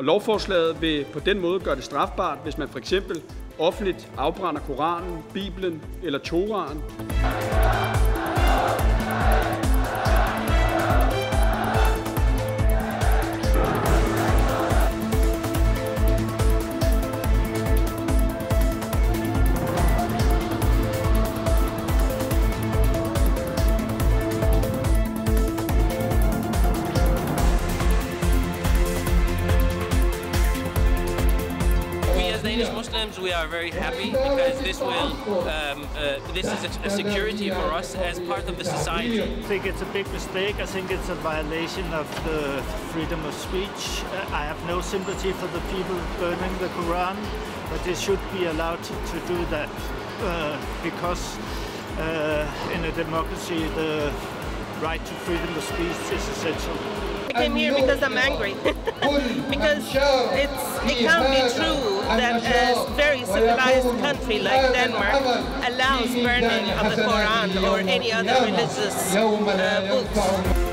Lovforslaget vil på den måde gøre det strafbart, hvis man for eksempel offentligt afbrænder Koranen, Bibelen eller Toraen. As Muslims, we are very happy because this will, this is a security for us as part of the society. I think it's a big mistake. I think it's a violation of the freedom of speech. I have no sympathy for the people burning the Quran, but they should be allowed to do that because in a democracy, the right to freedom of speech is essential. I came here because I'm angry, because it can't be true that a very civilized country like Denmark allows burning of the Quran or any other religious books.